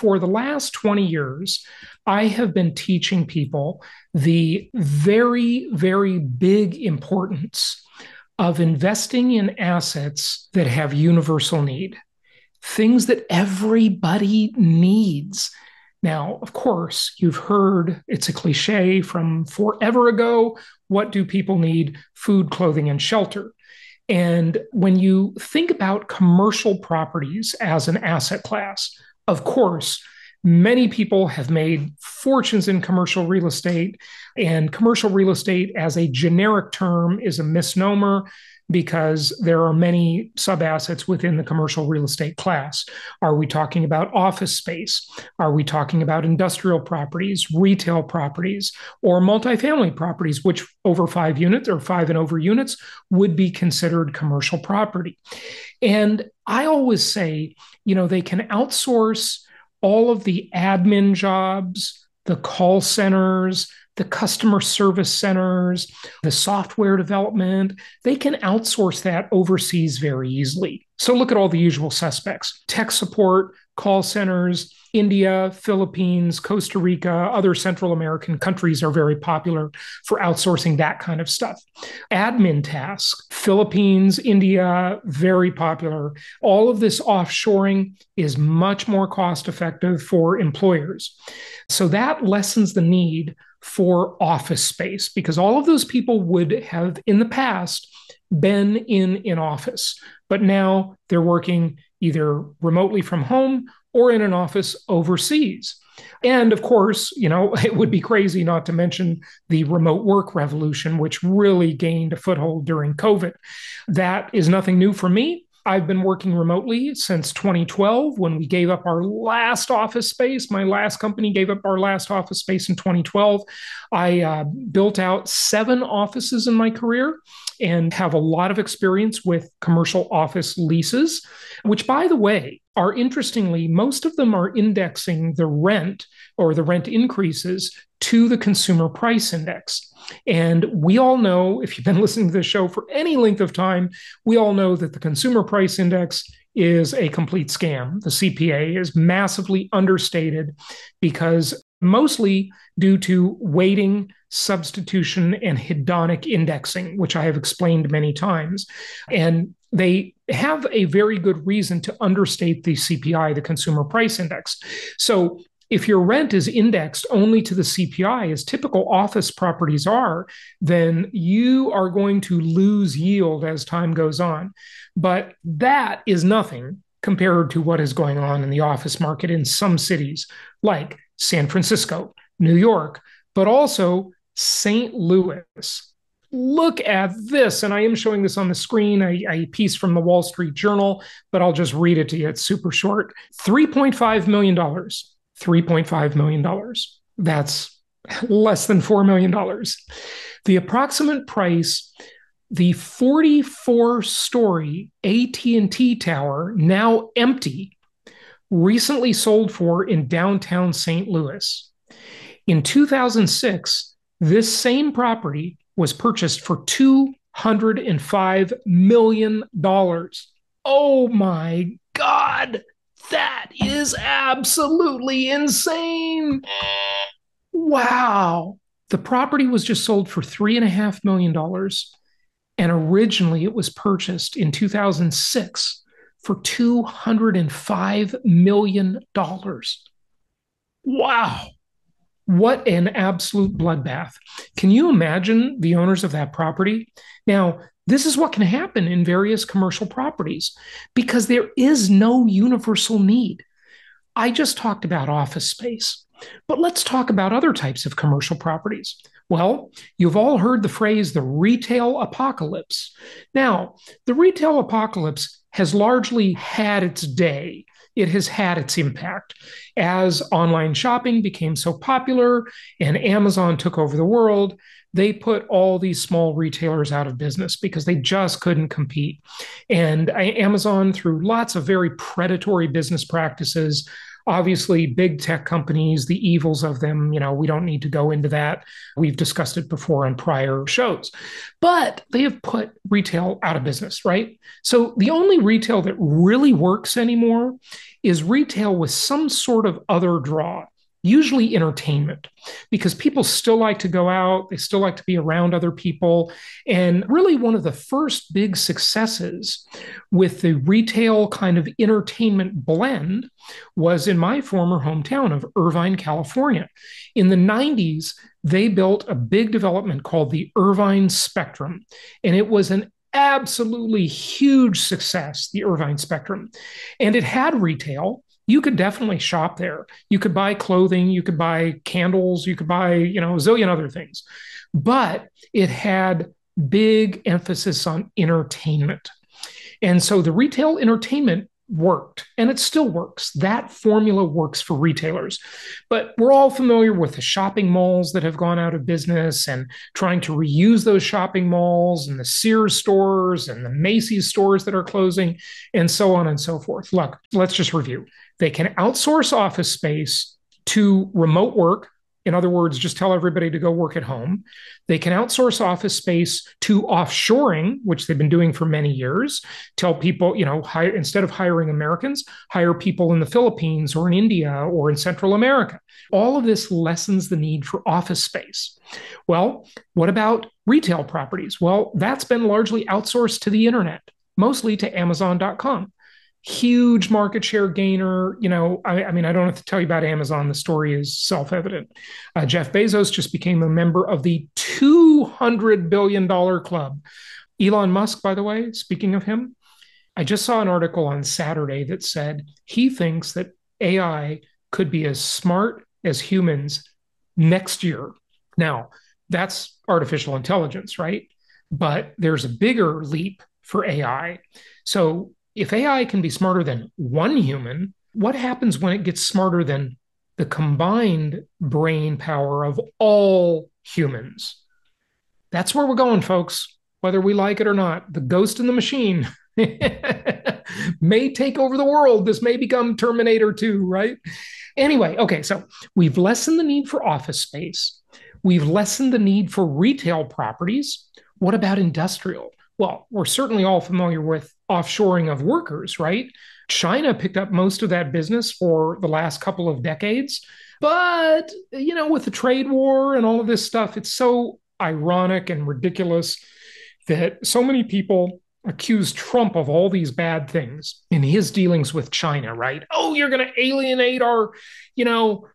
for the last 20 years, I have been teaching people the very, very big importance of investing in assets that have universal need, things that everybody needs. Now, of course, you've heard, it's a cliche from forever ago, what do people need? Food, clothing, and shelter. And when you think about commercial properties as an asset class, of course, many people have made fortunes in commercial real estate, and commercial real estate as a generic term is a misnomer because there are many sub-assets within the commercial real estate class. Are we talking about office space? Are we talking about industrial properties, retail properties, or multifamily properties, which over 5 units or 5 and over units would be considered commercial property? And I always say, you know, they can outsource all of the admin jobs, the call centers, the customer service centers, the software development, they can outsource that overseas very easily. So look at all the usual suspects: tech support, call centers, India, Philippines, Costa Rica, other Central American countries are very popular for outsourcing that kind of stuff. Admin tasks, Philippines, India, very popular. All of this offshoring is much more cost effective for employers. So that lessens the need for office space, because all of those people would have in the past been in office, but now they're working either remotely from home or in an office overseas. And of course, you know, it would be crazy not to mention the remote work revolution, which really gained a foothold during COVID. That is nothing new for me. I've been working remotely since 2012, when we gave up our last office space. My last company gave up our last office space in 2012. I built out 7 offices in my career and have a lot of experience with commercial office leases, which, by the way, are interestingly, most of them are indexing the rent or the rent increases to the consumer price index. And we all know, if you've been listening to this show for any length of time, we all know that the consumer price index is a complete scam. The CPI is massively understated because mostly due to weighting, substitution, and hedonic indexing, which I have explained many times. And they have a very good reason to understate the CPI, the consumer price index. So if your rent is indexed only to the CPI, as typical office properties are, then you are going to lose yield as time goes on. But that is nothing compared to what is going on in the office market in some cities like San Francisco, New York, but also St. Louis. Look at this, and I am showing this on the screen, a piece from the Wall Street Journal, but I'll just read it to you. It's super short. $3.5 million. $3.5 million. That's less than $4 million. The approximate price, the 44-story AT&T tower, now empty, recently sold for in downtown St. Louis. In 2006, this same property was purchased for $205 million. Oh my God, that is absolutely insane. Wow. The property was just sold for $3.5 million, and originally it was purchased in 2006 for $205 million. Wow. What an absolute bloodbath. Can you imagine the owners of that property? Now, this is what can happen in various commercial properties because there is no universal need. I just talked about office space, but let's talk about other types of commercial properties. Well, you've all heard the phrase, the retail apocalypse. Now, the retail apocalypse has largely had its day. It has had its impact. As online shopping became so popular and Amazon took over the world, they put all these small retailers out of business because they just couldn't compete. And Amazon, through lots of very predatory business practices, Obviously, big tech companies, the evils of them, we don't need to go into that. We've discussed it before on prior shows, but they have put retail out of business, right? So the only retail that really works anymore is retail with some sort of other draw, usually entertainment, because people still like to go out. They still like to be around other people. And really one of the first big successes with the retail kind of entertainment blend was in my former hometown of Irvine, California. In the 90s, they built a big development called the Irvine Spectrum, and it was an absolutely huge success, the Irvine Spectrum. And it had retail. You could definitely shop there. You could buy clothing, you could buy candles, you could buy, a zillion other things. But it had big emphasis on entertainment. And so the retail entertainment worked, and it still works. That formula works for retailers. But we're all familiar with the shopping malls that have gone out of business and trying to reuse those shopping malls and the Sears stores and the Macy's stores that are closing and so on and so forth. Look, let's just review. They can outsource office space to remote work. In other words, just tell everybody to go work at home. They can outsource office space to offshoring, which they've been doing for many years. Tell people, hire, instead of hiring Americans, hire people in the Philippines or in India or in Central America. All of this lessens the need for office space. Well, what about retail properties? Well, that's been largely outsourced to the internet, mostly to Amazon.com. Huge market share gainer. I mean, I don't have to tell you about Amazon. The story is self-evident. Jeff Bezos just became a member of the $200 billion club. Elon Musk, by the way, speaking of him, I just saw an article on Saturday that said he thinks that AI could be as smart as humans next year. Now, that's artificial intelligence, right? But there's a bigger leap for AI. So if AI can be smarter than one human, what happens when it gets smarter than the combined brain power of all humans? That's where we're going, folks, whether we like it or not. The ghost in the machine may take over the world. This may become Terminator 2, right? Anyway, okay, so we've lessened the need for office space. We've lessened the need for retail properties. What about industrial? Well, we're certainly all familiar with offshoring of workers, right? China picked up most of that business for the last couple of decades. But, with the trade war and all of this stuff, it's so ironic and ridiculous that so many people accuse Trump of all these bad things in his dealings with China, right? Oh, you're going to alienate our,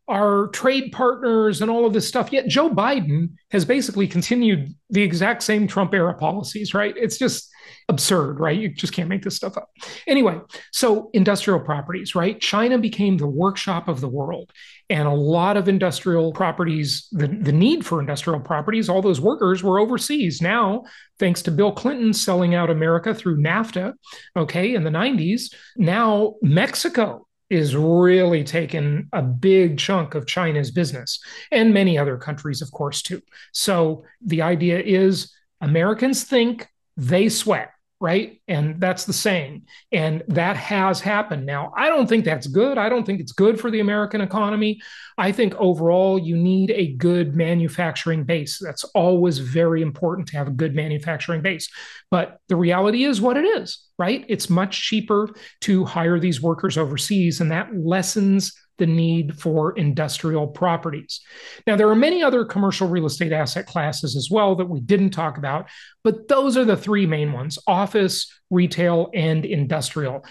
our trade partners and all of this stuff. Yet Joe Biden has basically continued the exact same Trump era policies, right? It's just absurd, right? You just can't make this stuff up. Anyway, so industrial properties, right? China became the workshop of the world. And a lot of industrial properties, the need for industrial properties, all those workers were overseas. Now, thanks to Bill Clinton selling out America through NAFTA, okay, in the 90s, now Mexico is really taking a big chunk of China's business and many other countries, of course, too. So the idea is Americans think, they sweat, right? And that's the saying. And that has happened. Now, I don't think that's good. I don't think it's good for the American economy. I think overall, you need a good manufacturing base. That's always very important to have a good manufacturing base. But the reality is what it is, right? It's much cheaper to hire these workers overseas, and that lessens the need for industrial properties. Now, there are many other commercial real estate asset classes as well that we didn't talk about, but those are the three main ones: office, retail, and industrial.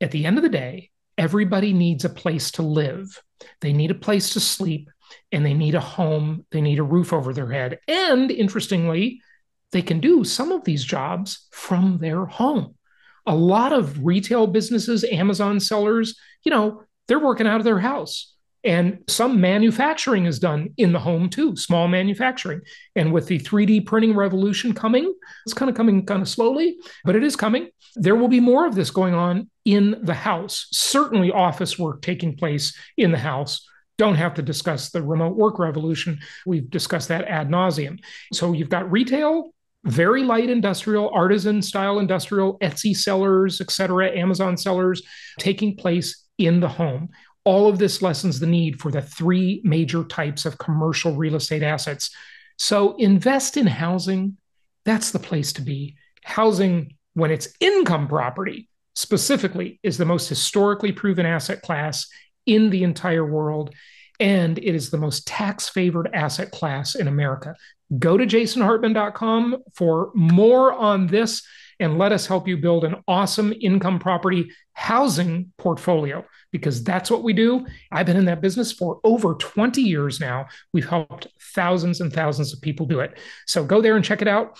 At the end of the day, everybody needs a place to live. They need a place to sleep, and they need a home. They need a roof over their head. And interestingly, they can do some of these jobs from their home. A lot of retail businesses, Amazon sellers, they're working out of their house. And some manufacturing is done in the home too, small manufacturing. And with the 3D printing revolution coming, it's coming slowly, but it is coming. There will be more of this going on in the house, certainly office work taking place in the house. Don't have to discuss the remote work revolution. We've discussed that ad nauseum. So you've got retail, very light industrial, artisan style industrial, Etsy sellers, etc., Amazon sellers taking place in the home. All of this lessens the need for the three major types of commercial real estate assets. So invest in housing. That's the place to be. Housing, when it's income property specifically, is the most historically proven asset class in the entire world. And it is the most tax-favored asset class in America. Go to jasonhartman.com for more on this, and let us help you build an awesome income property housing portfolio, because that's what we do. I've been in that business for over 20 years now. We've helped thousands and thousands of people do it. So go there and check it out.